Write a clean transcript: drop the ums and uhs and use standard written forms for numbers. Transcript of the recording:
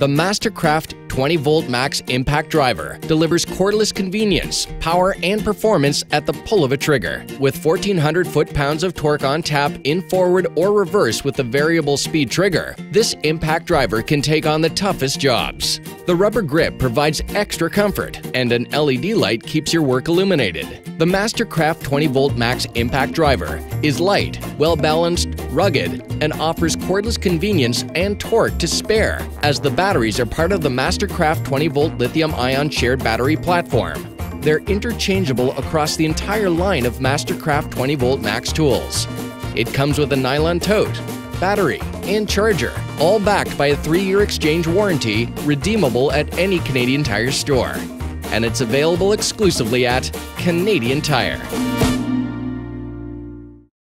The Mastercraft 20-volt max impact driver delivers cordless convenience, power, and performance at the pull of a trigger. With 1,400 foot-pounds of torque on tap in forward or reverse with the variable speed trigger, this impact driver can take on the toughest jobs. The rubber grip provides extra comfort, and an LED light keeps your work illuminated. The Mastercraft 20-volt max impact driver is light, well-balanced, rugged, and offers cordless convenience and torque to spare, as the batteries are part of the Mastercraft 20-volt lithium-ion shared battery platform. They're interchangeable across the entire line of Mastercraft 20-volt max tools. It comes with a nylon tote, battery, and charger, all backed by a 3-year exchange warranty, redeemable at any Canadian Tire store. And it's available exclusively at Canadian Tire.